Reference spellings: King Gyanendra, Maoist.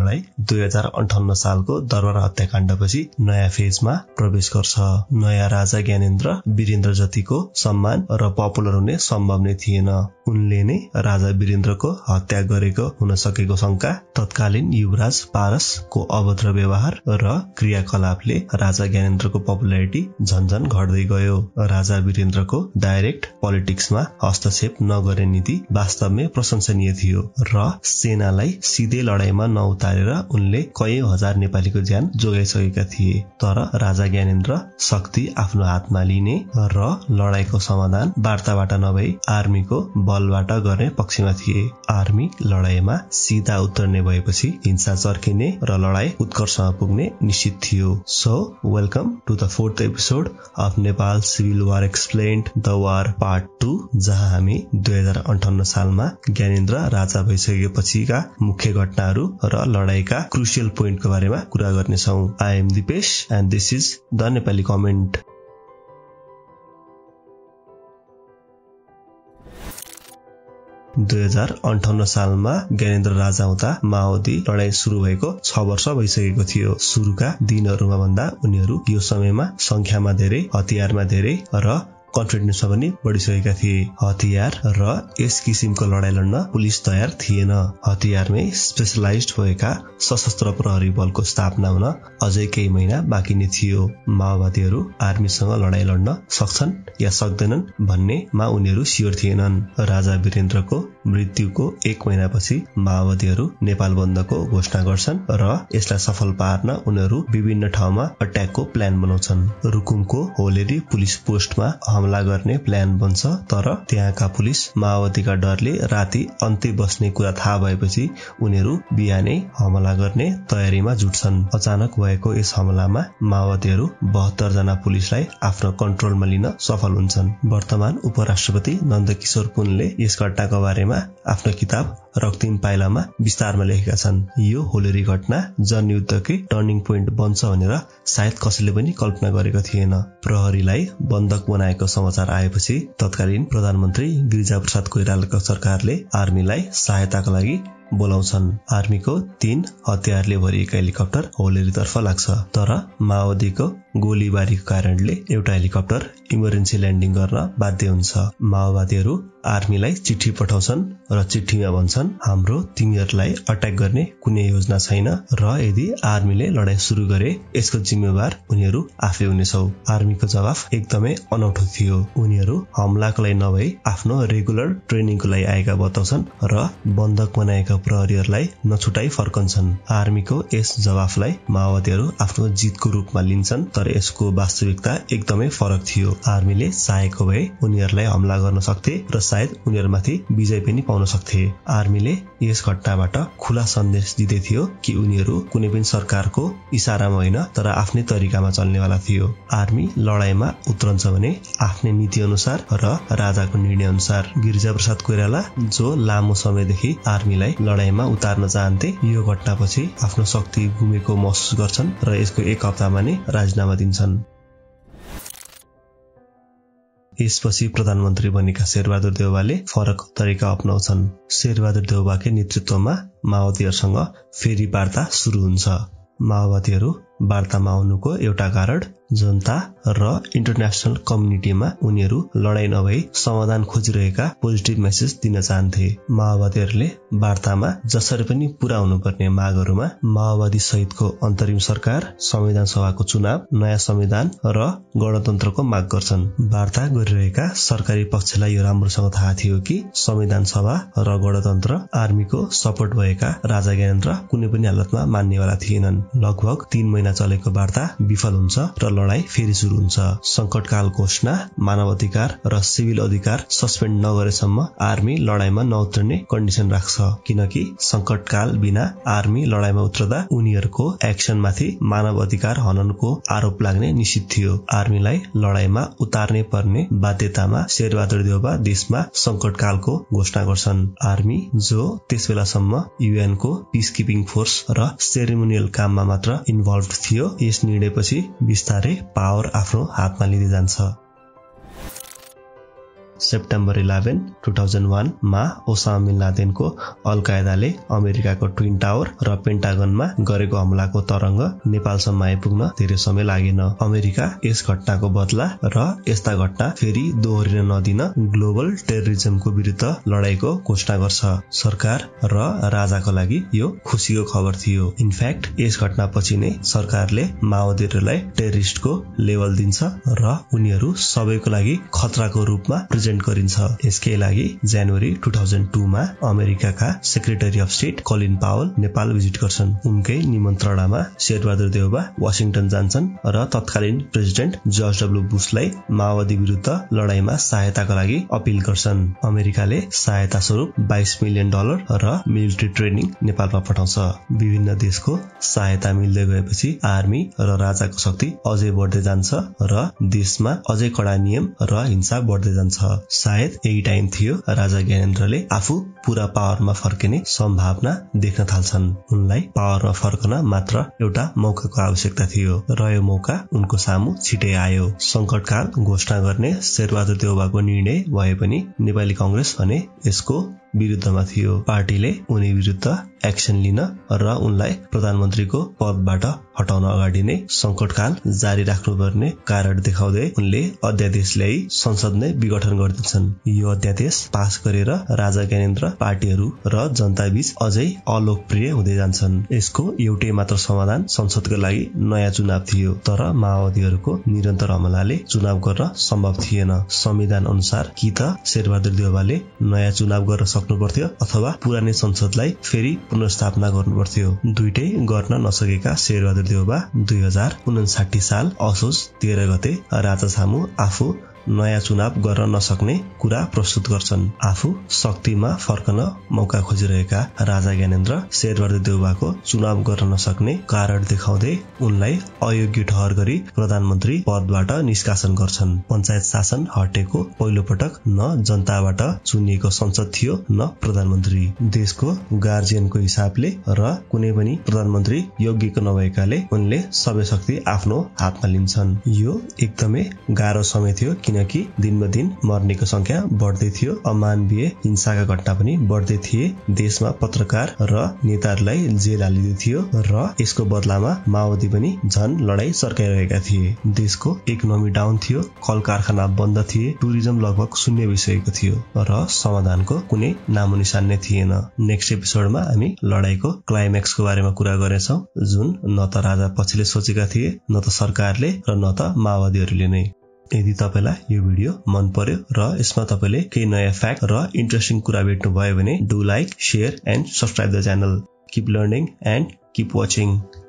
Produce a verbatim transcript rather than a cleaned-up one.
लडाई दुई हजार अन्ठाउन्न साल को दरबार हत्याकाण्ड पछि नयाँ फेज में प्रवेश गर्छ। नयाँ राजा ज्ञानेन्द्र वीरेन्द्र जति को सम्मान र पपुलर हुने सम्भव नै थिएन। उनले नै राजा वीरेन्द्र को हत्या गरेको हुन सकेको शंका तत्कालीन युवराज पारस को अभद्र व्यवहार र क्रियाकलापले राजा ज्ञानेन्द्र को पपुलरिटी झन्झन घट्दै गयो। राजा वीरेन्द्र को डाइरेक्ट पोलिटिक्स में हस्तक्षेप नगरे नीति वास्तवमै प्रशंसनीय थियो र सेनालाई सीधे लडाईमा नउतारेर उनले कयौं हजार नेपालीको ज्यान जोगाइसकेका थिए। तर राजा ज्ञानेन्द्र शक्ति आफ्नो हातमा लिने र लडाईको समाधान वार्ताबाट नभई आर्मीको बलबाट गर्ने पक्षमा थिए। आर्मी लडाईमा सीधा उतर्ने भएपछि हिंसा चर्किने र लडाई उत्कर्षमा पुग्ने निश्चित थियो। So welcome to the fourth episode of Nepal civil war explained the war part two, जहाँ हामी दुई हजार अन्ठाउन्न सालमा ज्ञानेन्द्र राजा भइसकेपछिका मुख्य घटनाहरू र लडाईका क्रुसियल पोइन्टको बारेमा कुरा गर्नेछौँ। I am Dipesh and this is the Nepali comment. दुई हजार अन्ठाउन्न साल में ज्ञानेन्द्र राजा हुँदा माओवादी लड़ाई सुरू भएको छ वर्ष भइसकेको थियो। सुरुका दिनहरूमा भन्दा उनीहरू यो समयमा संख्यामा धेरै, हतियारमा धेरै र कन्फिडेन्स पनि बढिसकेका थिए। हतियार र यस किसिमको लडाई लड्न पुलिस तयार थिएन। हतियारमै स्पेशलाइज्ड भएका सशस्त्र प्रहरी बलको स्थापना हुन अझै केही महिना बाँकी नै थियो। माओवादीहरू आर्मीसँग लडाई लड्न सक्छन् या सक्दैनन् भन्नेमा उनीहरू स्योर थिएनन्। राजा वीरेन्द्रको मृत्युको एक महिनापछि माओवादीहरू नेपाल बन्दको घोषणा गर्छन् र यसलाई सफल पार्न उनीहरू विभिन्न ठाउँमा अट्याकको प्लान बनाउँछन्। रुकुमको होलेरी पुलिस पोस्टमा हमला गर्ने प्लान बन्छ, तर त्यहाँका पुलिस माओवादीका डरले राति अन्त्य बस्ने कुरा थाहा भएपछि उनीहरू बिहानै हमला गर्ने तयारीमा जुट्छन्। अचानक भएको यस हमलामा माओवादीहरू बहत्तर जना पुलिसलाई आफ्नो कन्ट्रोलमा लिन सफल हुन्छन्। वर्तमान उपराष्ट्रपति नन्दकिशोर पुनले यस घटनाको बारेमा आफ्नो किताब रक्तिम पाइलामा विस्तारमा लेखेका छन्। यो होलेरी घटना जनयुद्धकै टर्निङ पोइन्ट बन्छ भनेर सायद कसैले पनि कल्पना गरेको थिएन। प्रहरीलाई बन्धक बनाएको समाचार आएपछि तत्कालीन प्रधानमन्त्री गिरिजाप्रसाद कोइरालाको सरकारले आर्मीलाई सहायताका लागि बोलाउँछन्। आर्मीको तीन हतियारले भरिएको हेलिकप्टर होलेरीतर्फ लाग्छ, तर माओवादीको गोलीबारीको कारणले एउटा हेलिकप्टर इमर्जेन्सी ल्यान्डिङ गर्न बाध्य हुन्छ। माओवादीहरू आर्मीलाई चिठी पठाउँछन् र चिठीमा भन्छन्, हाम्रो तिमीहरूलाई अट्याक गर्ने कुनै योजना छैन र यदि आर्मीले लडाई सुरु गरे यसको जिम्मेवार उनीहरू आफै हुनेछौ। आर्मीको जवाफ एकदमै अनौठो थियो। उनीहरू हमलाको लागि नभई आफ्नो रेगुलर ट्रेनिङको लागि आएका बताउँछन् र बन्धक बनाएका प्रहरीहरूलाई नछुटाई फर्कन्छन्। आर्मीको यस जवाफलाई माओवादीहरू आफ्नो जितको रूपमा लिन्छन्, तर यसको वास्तविकता एकदमै फरक थियो। आर्मीले चाहेको भए उनीहरूलाई हमला गर्न सक्थे र सायद उनीहरूमाथि विजय पनि पाउन सक्थे। आर्मीले यस घटनाबाट खुला सन्देश दिँदै थियो कि उनीहरू कुनै पनि सरकारको इशारामा होइन तर आफ्नै तरिकामा चल्नेवाला थियो। आर्मी लडाईमा उत्रन्छ भने आफ्नै नीति अनुसार र राजाको निर्णय अनुसार। गिरिजाप्रसाद कोइराला, जो लामो समयदेखि आर्मीलाई लडाईमा उतार्न चाहन्थे, यो घटनापछि आफ्नो शक्ति गुमेको महसुस गर्छन् र यसको एक हप्तामा नै राजीनामा दिन्छन्। यसपछि प्रधानमन्त्री बनेका शेरबहादुर देउवाले फरक तरिका अपनाउँछन्। शेरबहादुर देउवाकै नेतृत्वमा माओवादीहरूसँग फेरि वार्ता सुरु हुन्छ। माओवादीहरू वार्तामा आउनुको एउटा कारण जनता र इन्टरनेसनल कम्युनिटीमा उनीहरू लडाई नभई समाधान खोजिरहेका पोजिटिभ मेसेज दिन चाहन्थे। माओवादीहरूले वार्तामा जसरी पनि पूरा हुनुपर्ने मागहरूमा माओवादी सहितको अन्तरिम सरकार, संविधान सभाको चुनाव, नयाँ संविधान र गणतन्त्रको माग गर्छन्। वार्ता गरिरहेका सरकारी पक्षलाई यो राम्रोसँग थाहा थियो कि संविधान सभा र गणतन्त्र आर्मीको सपोर्ट भएका राजा ज्ञानेन्द्र कुनै पनि हालतमा मान्नेवाला थिएनन्। लगभग तीन महिना चलेको वार्ता विफल हुन्छ र लडाई फेरि सुरु हुन्छ। संकटकाल घोषणा, मानव अधिकार र सिभिल अधिकार सस्पेन्ड नगरेसम्म आर्मी लडाईमा नउत्रने कन्डिसन राख्छ, किनकि संकटकाल बिना आर्मी लडाईमा उत्रदा उनीहरूको एक्सनमाथि मानव अधिकार हननको आरोप लाग्ने निश्चित थियो। आर्मीलाई लडाईमा उतार्नै पर्ने बाध्यतामा शेरबहादुर देउवा देशमा संकटकालको घोषणा गर्छन्। आर्मी, जो त्यस बेलासम्म युएनको पिस किपिङ फोर्स र सेरेमोनियल काममा मात्र इन्भल्भ थियो, यस निर्णयपछि बिस्तारै पावर आफ्नो हातमा लिँदै जान्छ। September eleven two thousand one मा ओसामा बिन लादेन को अलकायदाले अमेरिका को ट्विन टावर र पेन्टागन मा गरेको हमलाको तरंग नेपालसम्म आइपुग्न धेरै समय लागेन। अमेरिका यस घटनाको बदला र यस्ता घटना फेरि दोहोरिन नदिन ग्लोबल टेररिज्मको विरुद्ध लडाईँको घोषणा गर्छ। सरकार र राजाको लागि यो खुसीको खबर थियो। इनफ्याक्ट यस घटनापछि नै सरकारले माओवादीहरूलाई टेररिस्टको लेभल दिन्छ र उनीहरू सबैको लागि खतराको रूपमा प्रेजेन्ट गरिन्छ। यसकै लागि जनवरी टु थाउजन्ड टु मा अमेरिकाका secretary of state Colin Powell Nepal visit गर्छन्। उनकै निमन्त्रणामा शेरबहादुर देउवा वाशिङटन जान्छन् र तत्कालीन प्रेसिडेन्ट जर्ज डब्ल्यु बुशलाई माओवादी विरुद्ध लडाईँमा सहायताका लागि अपिल गर्छन्। अमेरिकाले सहायता स्वरूप बाइस मिलियन डलर र मिलिट्री ट्रेनिङ नेपालमा पठाउँछ। विभिन्न देशको सहायता मिल्दै गएपछि आर्मी र राजाको शक्ति अझै बढ्दै जान्छ र देशमा अझै कडा नियम र हिंसा बढ्दै जान्छ। सायद यही टाइम थियो राजा ज्ञानेन्द्रले आफू पूरा पावरमा फर्किने सम्भावना देख्न थाल्छन्। उनलाई पावरमा फर्कन मात्र एउटा मौकाको आवश्यकता थियो र यो मौका उनको सामु छिटै आयो। संकटकाल घोषणा गर्ने शेरबहादुर देउवाको निर्णय भए पनि नेपाली कंग्रेस भने यसको विरुद्धमा थियो। पार्टीले उनी विरुद्ध एक्सन लिन र उनलाई प्रधानमन्त्रीको पदबाट हटाउन अगाडि नै संकटकाल जारी राख्नुपर्ने कारण देखाउँदै उनले अध्यादेश ल्याई संसद नै विघटन गर्दछन्। यो अध्यादेश पास गरेर राजा ज्ञानेन्द्र पार्टीहरू र जनताबीच अझै अलोकप्रिय हुँदै जान्छन्। यसको एउटै मात्र समाधान संसदको लागि नयाँ चुनाव थियो, तर माओवादीहरूको निरन्तर हमलाले चुनाव गर्न सम्भव थिएन। संविधान अनुसार कि त शेरबहादुर देउवाले नयाँ चुनाव गर्न सक्नुपर्थ्यो अथवा पुरानै संसदलाई फेरि पुनर्स्थापना गर्नुपर्थ्यो। दुईटै गर्न नसकेका शेरबहादुर देउवा दुई हजार उनासाठी साल असोज तेह्र गते राजा सामु आफू नयाँ चुनाव गर्न नसक्ने कुरा प्रस्तुत गर्छन्। आफू शक्तिमा फर्कन मौका खोजिरहेका राजा ज्ञानेन्द्र शेरबहादुर देउवाको चुनाव गर्न नसक्ने कारण देखाउँदै उनलाई अयोग्य ठहर गरी प्रधानमन्त्री पदबाट निष्कासन गर्छन्। पञ्चायत शासन हटेको पहिलो पटक न जनताबाट चुनिएको संसद थियो न प्रधानमन्त्री। देशको गार्जियनको हिसाबले र कुनै पनि प्रधानमन्त्री योग्यको नभएकाले उनले सबै शक्ति आफ्नो हातमा लिन्छन्। यो एकदमै गाह्रो समय थियो किनकि दिनमा दिन मर्नेको संख्या बढ्दै थियो। अमानवीय हिंसाका घटना पनि बढ्दै थिए। देशमा पत्रकार र नेताहरूलाई जेल हालिँदै थियो र यसको बदलामा माओवादी पनि झन लडाईँ सर्काइरहेका थिए। देशको इकोनोमी डाउन थियो, कल कारखाना बन्द थिए, टुरिज्म लगभग शून्य भइसकेको थियो र समाधानको कुनै नामोनिसान नै थिएन। नेक्स्ट एपिसोडमा हामी लडाईँको क्लाइमेक्सको बारेमा कुरा गर्नेछौँ, जुन न त राजा पछिले सोचेका थिए, न त सरकारले र न त माओवादीहरूले नै। यदि तपाईलाई यो भिडियो मन पर्यो र यसमा तपाईँले केही नयाँ फ्याक्ट र इन्ट्रेस्टिङ कुरा भेट्नुभयो भने do like, share and subscribe the channel. Keep learning and keep watching.